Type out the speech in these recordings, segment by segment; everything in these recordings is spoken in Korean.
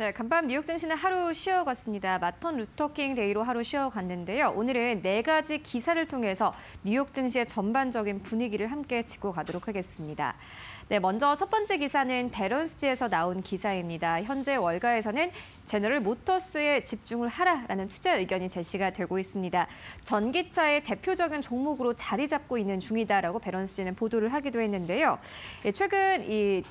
네, 간밤 뉴욕 증시는 하루 쉬어갔습니다. 마틴 루터킹 데이로 하루 쉬어갔는데요. 오늘은 4가지 기사를 통해서 뉴욕 증시의 전반적인 분위기를 함께 짚고 가도록 하겠습니다. 네, 먼저 첫 번째 기사는 베런스지에서 나온 기사입니다. 현재 월가에서는 제너럴 모터스에 집중을 하라라는 투자 의견이 제시가 되고 있습니다. 전기차의 대표적인 종목으로 자리 잡고 있는 중이다라고 베런스지는 보도를 하기도 했는데요. 예,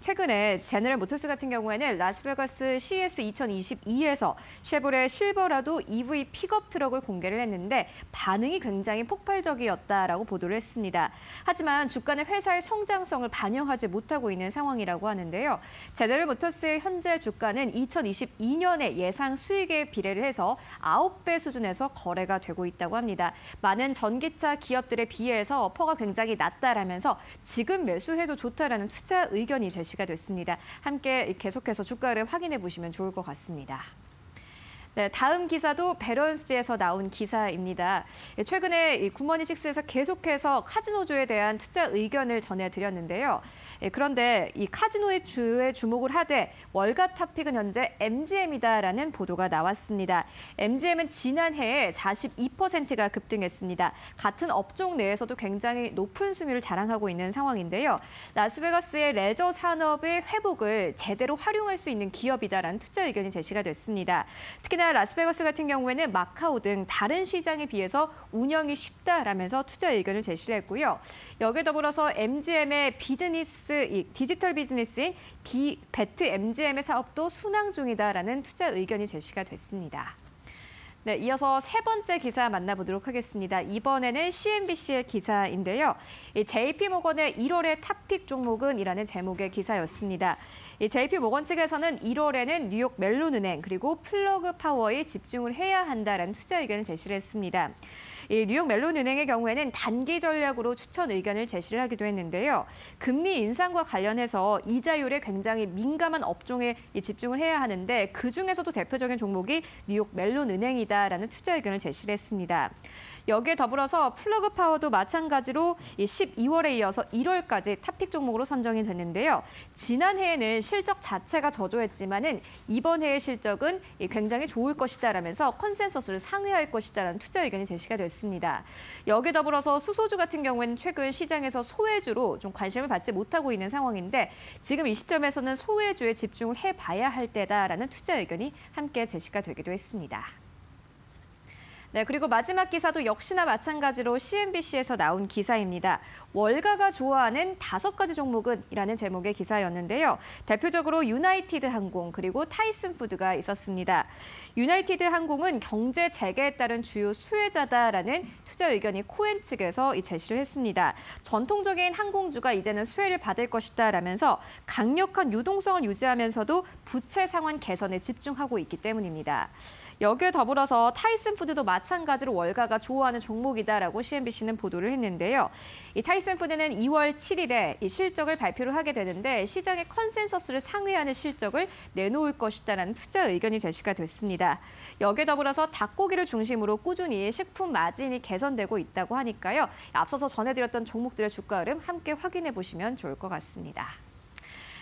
최근에 제너럴 모터스 같은 경우에는 라스베가스 CES 2022에서 쉐보레 실버라도 EV 픽업 트럭을 공개를 했는데 반응이 굉장히 폭발적이었다라고 보도를 했습니다. 하지만 주가는 회사의 성장성을 반영하지 못하고 있는 상황이라고 하는데요. 제너럴 모터스의 현재 주가는 2022년에 예상 수익에 비례를 해서 9배 수준에서 거래가 되고 있다고 합니다. 많은 전기차 기업들에 비해서 퍼가 굉장히 낮다라면서 지금 매수해도 좋다라는 투자 의견이 제시됐습니다. 됐습니다. 함께 계속해서 주가를 확인해 보시면 좋을 것 같습니다. 네, 다음 기사도 베런스지에서 나온 기사입니다. 최근에 굿머니식스에서 계속해서 카지노주에 대한 투자 의견을 전해드렸는데요. 그런데 이 카지노의 주에 주목을 하되 월가 탑픽은 현재 MGM이다라는 보도가 나왔습니다. MGM은 지난해에 42%가 급등했습니다. 같은 업종 내에서도 굉장히 높은 수익률을 자랑하고 있는 상황인데요. 라스베가스의 레저 산업의 회복을 제대로 활용할 수 있는 기업이다라는 투자 의견이 제시가 됐습니다. 특히나 라스베가스 같은 경우에는 마카오 등 다른 시장에 비해서 운영이 쉽다라면서 투자 의견을 제시했고요. 여기에 더불어서 MGM의 디지털 비즈니스인 배트 MGM의 사업도 순항 중이다라는 투자 의견이 제시가 됐습니다. 네, 이어서 세 번째 기사 만나보도록 하겠습니다. 이번에는 CNBC의 기사인데요. JP 모건의 1월의 탑픽 종목은 이라는 제목의 기사였습니다. JP 모건 측에서는 1월에는 뉴욕 멜론 은행 그리고 플러그 파워에 집중을 해야 한다라는 투자 의견을 제시를 했습니다. 뉴욕 멜론 은행의 경우에는 단기 전략으로 추천 의견을 제시를 하기도 했는데요. 금리 인상과 관련해서 이자율에 굉장히 민감한 업종에 집중을 해야 하는데 그중에서도 대표적인 종목이 뉴욕 멜론 은행이다라는 투자 의견을 제시를 했습니다. 여기에 더불어서 플러그 파워도 마찬가지로 12월에 이어서 1월까지 탑픽 종목으로 선정이 됐는데요. 지난해에는 실적 자체가 저조했지만은 이번 해의 실적은 굉장히 좋을 것이다라면서 컨센서스를 상회할 것이다라는 투자 의견이 제시가 됐습니다. 여기에 더불어서 수소주 같은 경우에는 최근 시장에서 소외주로 좀 관심을 받지 못하고 있는 상황인데 지금 이 시점에서는 소외주에 집중을 해봐야 할 때다라는 투자 의견이 함께 제시가 되기도 했습니다. 네, 그리고 마지막 기사도 역시나 마찬가지로 CNBC에서 나온 기사입니다. 월가가 좋아하는 5가지 종목은 이라는 제목의 기사였는데요. 대표적으로 유나이티드 항공 그리고 타이슨 푸드가 있었습니다. 유나이티드 항공은 경제 재개에 따른 주요 수혜자다라는 투자 의견이 코엔 측에서 제시를 했습니다. 전통적인 항공주가 이제는 수혜를 받을 것이다라면서 강력한 유동성을 유지하면서도 부채 상환 개선에 집중하고 있기 때문입니다. 여기에 더불어서 타이슨 푸드도 마찬가지로 월가가 좋아하는 종목이다라고 CNBC는 보도를 했는데요. 이 타이슨 푸드는 2월 7일에 이 실적을 발표를 하게 되는데 시장의 컨센서스를 상회하는 실적을 내놓을 것이다라는 투자 의견이 제시가 됐습니다. 여기에 더불어서 닭고기를 중심으로 꾸준히 식품 마진이 개선되고 있다고 하니까요. 앞서서 전해드렸던 종목들의 주가 흐름 함께 확인해 보시면 좋을 것 같습니다.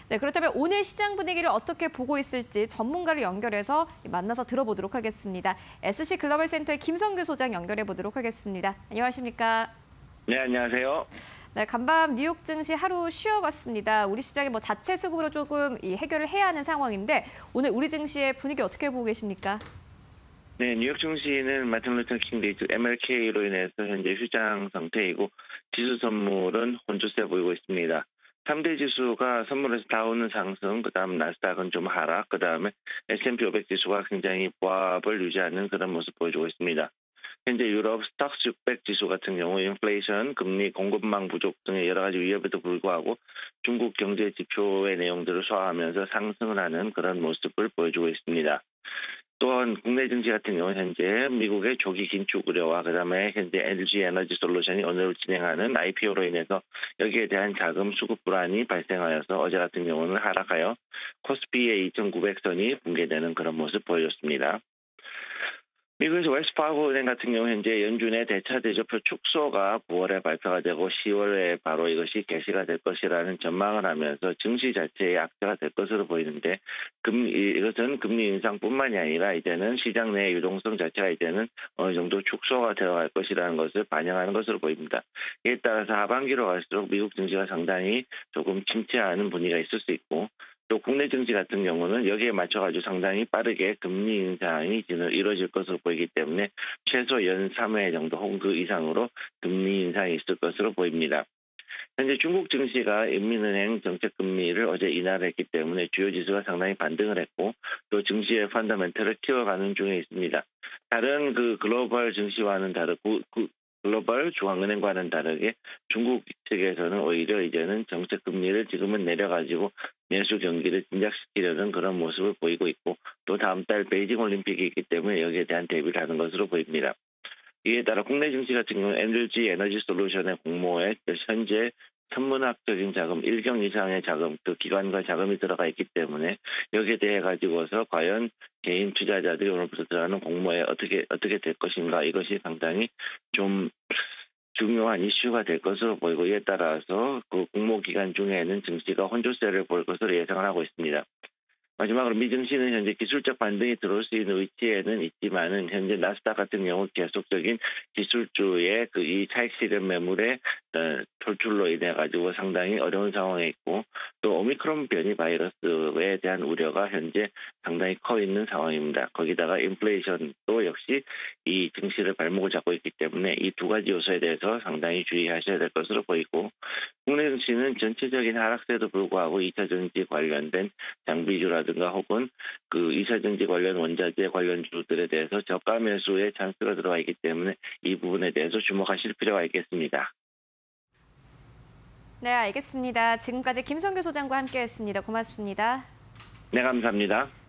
네, 그렇다면 오늘 시장 분위기를 어떻게 보고 있을지 전문가를 연결해서 만나서 들어보도록 하겠습니다. SC 글로벌 센터의 김성규 소장 연결해 보도록 하겠습니다. 안녕하십니까? 네, 안녕하세요. 네, 간밤 뉴욕 증시 하루 쉬어갔습니다. 우리 시장이 뭐 자체 수급으로 조금 해결을 해야 하는 상황인데 오늘 우리 증시의 분위기 어떻게 보고 계십니까? 네, 뉴욕 증시는 마틴 루터 킹 데이 MLK로 인해서 현재 휴장 상태이고 지수 선물은 혼조세 보이고 있습니다. 3대 지수가 선물에서 다우는 상승, 그다음 나스닥은 좀 하락, 그다음에 S&P 500 지수가 굉장히 보합을 유지하는 그런 모습 보여주고 있습니다. 현재 유럽 스톡스600 지수 같은 경우 인플레이션, 금리, 공급망 부족 등의 여러 가지 위협에도 불구하고 중국 경제 지표의 내용들을 소화하면서 상승을 하는 그런 모습을 보여주고 있습니다. 또한 국내 증시 같은 경우 현재 미국의 조기 긴축 우려와 그다음에 현재 LG 에너지 솔루션이 오늘 진행하는 IPO로 인해서 여기에 대한 자금 수급 불안이 발생하여서 어제 같은 경우는 하락하여 코스피의 2,900선이 붕괴되는 그런 모습 보여줬습니다. 미국에서 웰스파고 은행 같은 경우 현재 연준의 대차 대조표 축소가 9월에 발표가 되고 10월에 바로 이것이 개시가 될 것이라는 전망을 하면서 증시 자체의 악재가 될 것으로 보이는데 이것은 금리 인상뿐만이 아니라 이제는 시장 내 유동성 자체가 이제는 어느 정도 축소가 되어갈 것이라는 것을 반영하는 것으로 보입니다. 이에 따라서 하반기로 갈수록 미국 증시가 상당히 조금 침체하는 분위기가 있을 수 있고 또 국내 증시 같은 경우는 여기에 맞춰가지고 상당히 빠르게 금리 인상이 이루어질 것으로 보이기 때문에 최소 연 3회 정도 혹은 그 이상으로 금리 인상이 있을 것으로 보입니다. 현재 중국 증시가 인민은행 정책금리를 어제 인하를 했기 때문에 주요 지수가 상당히 반등을 했고 또 증시의 펀더멘털을 키워가는 중에 있습니다. 다른 글로벌 증시와는 다르고 글로벌 중앙은행과는 다르게 중국 측에서는 오히려 이제는 정책금리를 지금은 내려가지고 내수 경기를 진작시키려는 그런 모습을 보이고 있고 또 다음 달 베이징 올림픽이 있기 때문에 여기에 대한 대비를 하는 것으로 보입니다. 이에 따라 국내 증시 같은 경우는 NLG 에너지 솔루션의 공모에 현재 천문학적인 자금, 1경 이상의 자금, 그 기관과 자금이 들어가 있기 때문에 여기에 대해 가지고서 과연 개인 투자자들이 오늘부터 들어가는 공모에 어떻게 될 것인가 이것이 상당히 좀 중요한 이슈가 될 것으로 보이고 이에 따라서 그 공모 기간 중에는 증시가 혼조세를 볼 것으로 예상을 하고 있습니다. 마지막으로 미증시는 현재 기술적 반등이 들어올 수 있는 위치에는 있지만은 현재 나스닥 같은 경우 계속적인 기술주의 이 차익 실현 매물의 돌출로 인해 가지고 상당히 어려운 상황에 있고 또 오미크론 변이 바이러스에 대한 우려가 현재 상당히 커 있는 상황입니다. 거기다가 인플레이션도 역시 이 증시를 발목을 잡고 있기 때문에 이 두 가지 요소에 대해서 상당히 주의하셔야 될 것으로 보이고 국내 증시는 전체적인 하락세도 불구하고 2차 전지 관련된 장비주라든가 혹은 2차 전지 관련 원자재 관련주들에 대해서 저가 매수의 찬스가 들어와 있기 때문에 이 부분에 대해서 주목하실 필요가 있겠습니다. 네, 알겠습니다. 지금까지 김성규 소장과 함께했습니다. 고맙습니다. 네, 감사합니다.